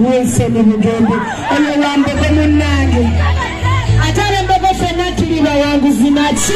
Nisemi mgendi Olu wambo kumunagi Atale mbogo fenatili wa wangu zinachi.